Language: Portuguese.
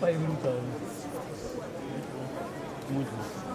Pai, é brutal. Muito bom.